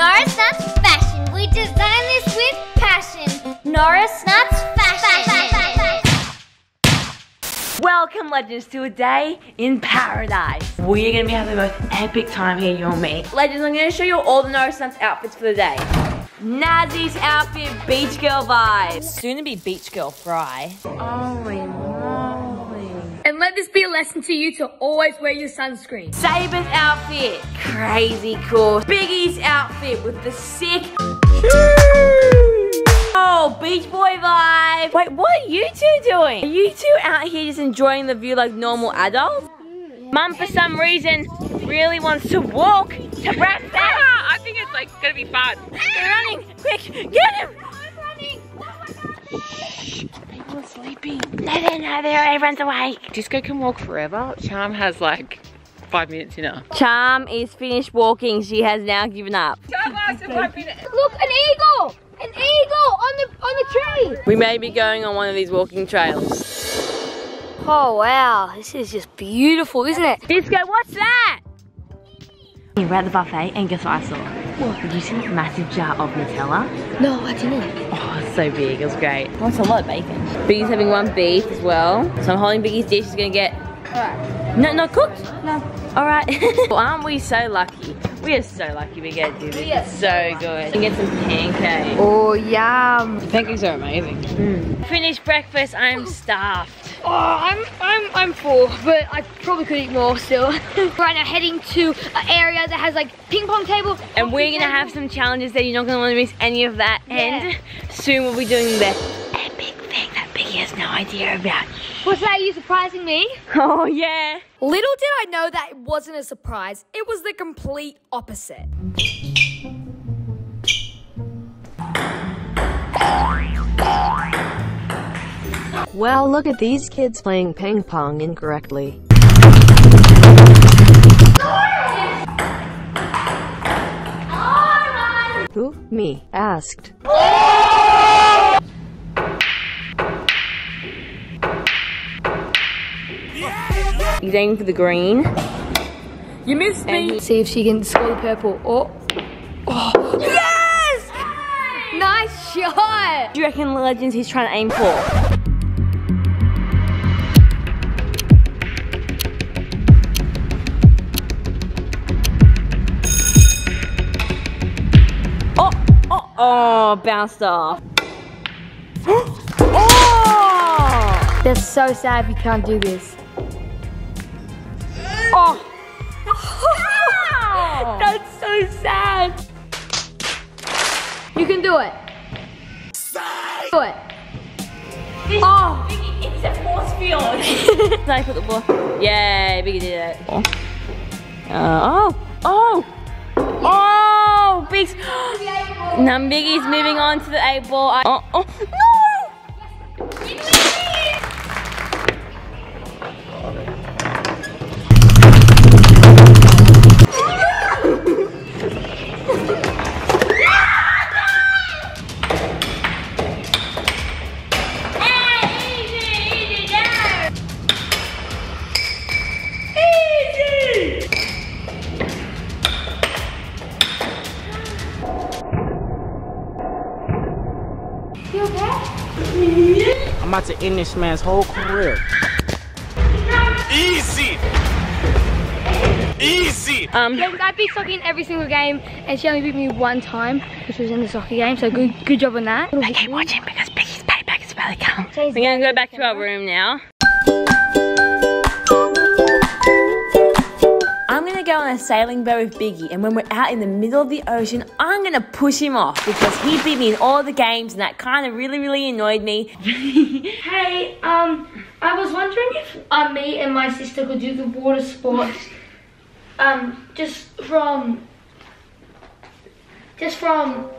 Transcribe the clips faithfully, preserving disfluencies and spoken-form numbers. Norris Nuts Fashion. We design this with passion. Norris Nuts Fashion. Welcome, legends, to a day in paradise. We are going to be having the most epic time here, you and me. Legends, I'm going to show you all the Norris Nuts outfits for the day. Nazzy's outfit, beach girl vibes. Soon to be beach girl fry. Holy moly. And let this be a lesson to you to always wear your sunscreen. Saber's outfit, crazy cool. Biggie's outfit with the sick. Oh, beach boy vibe. Wait, what are you two doing? Are you two out here just enjoying the view like normal adults? Mum, for some reason, really wants to walk to breakfast. I think it's like gonna be fun. They're running, quick, get him! I'm running! Oh my god! Shh, people are sleeping. No, they're not, they're, everyone's awake. Disco can walk forever. Charm has like five minutes in her. Charm is finished walking, she has now given up. Charm lasted five minutes. Look, an eagle! An eagle on the, on the tree! We may be going on one of these walking trails. Oh wow, this is just beautiful, isn't it? Disco, what's that? We're at the buffet and guess what I saw? What? Did you see that massive jar of Nutella? No, I didn't. Oh, it's so big, it was great. Oh, it's a lot of bacon. Biggie's having one beef as well. So I'm holding Biggie's dish, she's gonna get... Alright. No, not cooked? No. Alright. Well, aren't we so lucky? We are so lucky we get to do this. Yes. It's so good. And get some pancakes. Oh, yum. The pancakes are amazing. Mm. Finished breakfast, I am starved. Oh, I'm, I'm, I'm full, but I probably could eat more still. Right now, heading to an area that has like ping pong table. And we're gonna table. have some challenges that you're not gonna wanna miss any of that. Yeah. And soon we'll be doing the epic thing that Biggie has no idea about. What's that? Are you surprising me? Oh, yeah. Little did I know that it wasn't a surprise. It was the complete opposite. Well, look at these kids playing ping pong incorrectly. Oh, who? Me? Asked. He's aiming for the green. You missed me. And see if she can score the purple. Oh. Oh. Yes! Yay! Nice shot. Do you reckon, legends, he's trying to aim for? Oh, oh, oh, bounced off. Oh! That's so sad if you can't do this. Oh. Oh! That's so sad! You can do it! Side. Do it! This, oh! Biggie, it's a force field! I put the ball. Yay, Biggie did it. Oh! Uh, oh! Oh! Oh! Biggie's. Now Biggie's moving on to the eight ball. I oh! Oh! No! I'm about to end this man's whole career. Easy! Easy! Um, yeah, I beat Sockie in every single game, and she only beat me one time, which was in the Sockie game, so good good job on that. I keep watching because Biggie's payback is about to come. We're gonna go back to our room now. I'm gonna go on a sailing boat with Biggie, and when we're out in the middle of the ocean, I'm gonna push him off because he beat me in all the games, and that kind of really, really annoyed me. Hey, um, I was wondering if uh, me and my sister could do the water sports, um, just from, just from,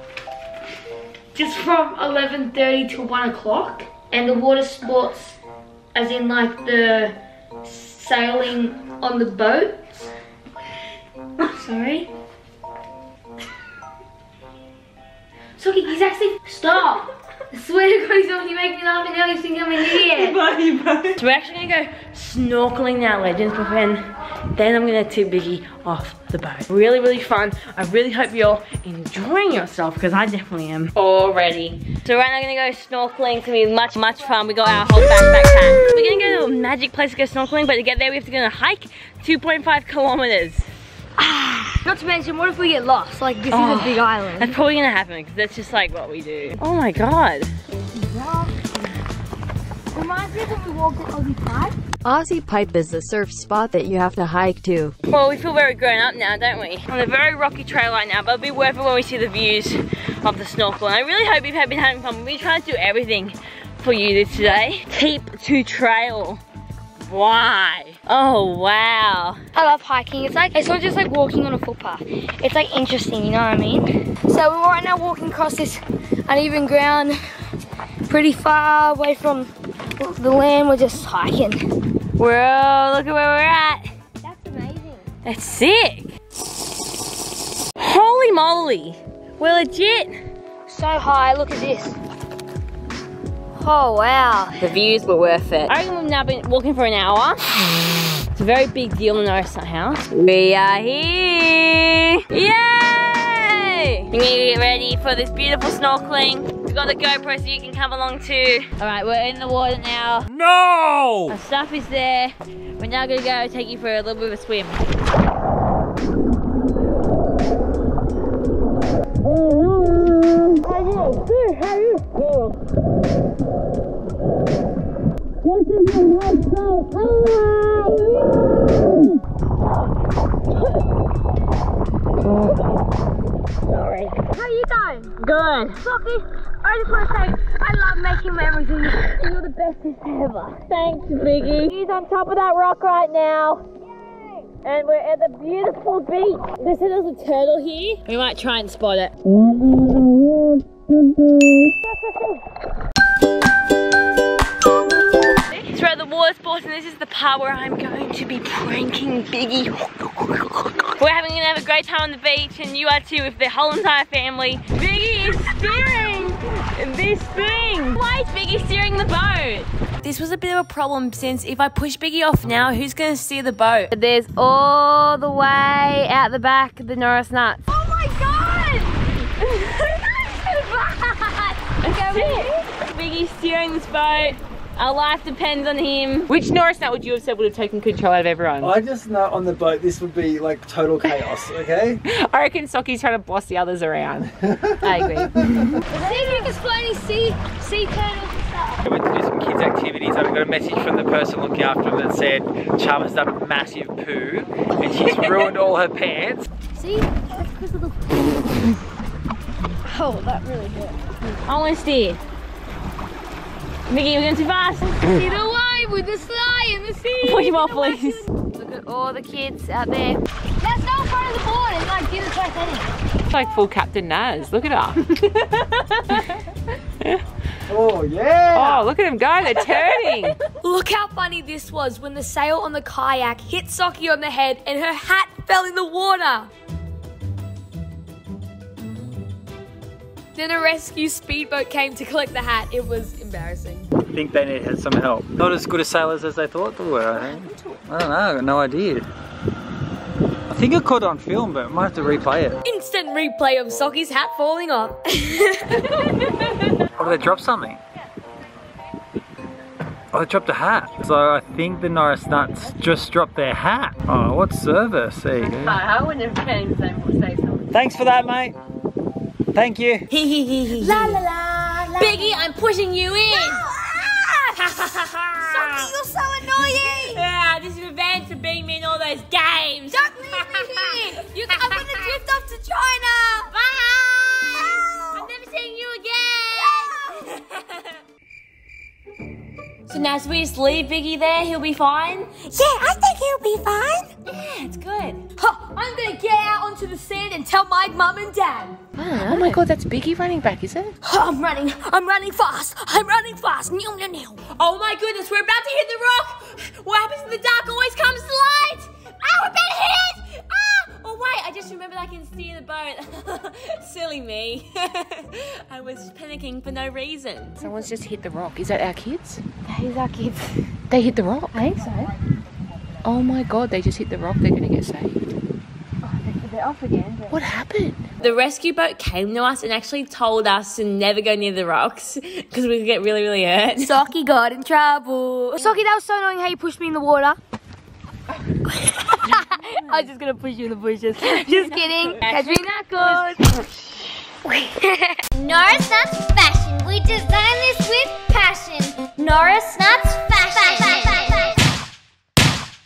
just from eleven thirty to one o'clock, and the water sports, as in like the sailing on the boat. Sorry. Sockie, he's actually... Stop! I swear to God, he's only making me laugh and now you think I'm an idiot. So we're actually going to go snorkeling now, legends, but when then I'm gonna tip Biggy off the boat. Really, really fun. I really hope you're enjoying yourself because I definitely am already. So right now I'm gonna go snorkeling. It's gonna be much, much fun. We got our whole backpack pack. We're gonna go to a magic place to go snorkeling, but to get there we have to go and hike two point five kilometers. Ah, not to mention, what if we get lost? Like, this oh, is a big island. That's probably gonna happen because that's just like what we do. Oh my god. Reminds me when we walked at Aussie Pipe. Aussie Pipe is the surf spot that you have to hike to. Well, we feel very grown up now, don't we? On a very rocky trail right now, but it'll be worth it when we see the views of the snorkel. And I really hope you've been having fun. We've been trying to do everything for you today. Keep to trail. Why? Oh wow. I love hiking. It's like, it's not just like walking on a footpath. It's like interesting, you know what I mean? So we're right now walking across this uneven ground, pretty far away from the land. We're just hiking. Whoa, look at where we're at. That's amazing. That's sick. Holy moly. We're legit. So high, look at this. Oh wow. The views were worth it. I reckon we've now been walking for an hour. It's a very big deal in Norris Nuts house. We are here. Yay! We need to get ready for this beautiful snorkeling. We've got the GoPro so you can come along too. All right, we're in the water now. No! Our stuff is there. We're now gonna go take you for a little bit of a swim. Sorry. How you going? Good. Sockie, I just want to say I love making memories with you. You're the bestest ever. Thanks, Biggy. He's on top of that rock right now. And we're at the beautiful beach. They said there's a turtle here. We might try and spot it. So we're at the water sports and this is the part where I'm going to be pranking Biggy. We're having gonna have a great time on the beach and you are too with the whole entire family. Biggy is steering this thing. Why is Biggy steering the boat? This was a bit of a problem since if I push Biggy off now, who's gonna steer the boat? There's all the way out the back the Norris Nuts. Oh my god! That's so bad! Biggy's steering this boat. Our life depends on him. Which Norris Nut would you have said would have taken control out of everyone? I just know on the boat this would be like total chaos, okay? I reckon Sockie's trying to boss the others around. I agree. See if you can explain these sea, sea turtles and stuff. I went to do some kids' activities and I got a message from the person looking after them that said Charma's done a massive poo and she's ruined all her pants. See? That's because of the poo. Oh, that really did. I want to steer. Biggy, we're going too fast. See the wave with the slide and the sea. Push him off, please. Look at all the kids out there. That's not part of the board. It's like give it back any. It's like full Captain Naz. Look at her. Oh yeah. Oh, look at him go. They're turning. Look how funny this was when the sail on the kayak hit Sockie on the head and her hat fell in the water. Then a rescue speedboat came to collect the hat. It was embarrassing. I think they needed some help. Not as good as sailors as they thought they were, I think. I don't know, I got no idea. I think I caught it on film, but I might have to replay it. Instant replay of Sockie's hat falling off. Oh, they dropped something? Oh, they dropped a hat. So I think the Norris Nuts just dropped their hat. Oh, what service? There you go. I wouldn't have came say something. Thanks for that, mate. Thank you. La la la, la. Biggy, I'm pushing you in. No, ah! Sockie, you're so annoying. Yeah, this is revenge for beating me in all those games. Don't leave me here. You, I'm going to drift off to China. Bye. No. I'm never seeing you again. No. So now, should we just leave Biggy there? He'll be fine? Yeah, I think he'll be fine. Yeah, it's good. Huh, I'm going to get out onto the sand and tell my mum and dad. Oh my god, that's Biggy running back, is it? I'm running, I'm running fast, I'm running fast, no, no, no. Oh my goodness, we're about to hit the rock. What happens in the dark always comes to light. Oh, we're about to hit. Ah! Oh wait, I just remembered I can steer the boat. Silly me. I was panicking for no reason. Someone's just hit the rock. Is that our kids? That is our kids. They hit the rock? I think so. Oh my god, they just hit the rock, they're gonna get saved. Oh, they're off again. They're... What happened? The rescue boat came to us and actually told us to never go near the rocks because we could get really, really hurt. Sockie got in trouble. Sockie, that was so annoying how you pushed me in the water. I was just gonna push you in the bushes. Just kidding. Catch me knuckles. Norris Nuts fashion. We design this with passion. Norris Nuts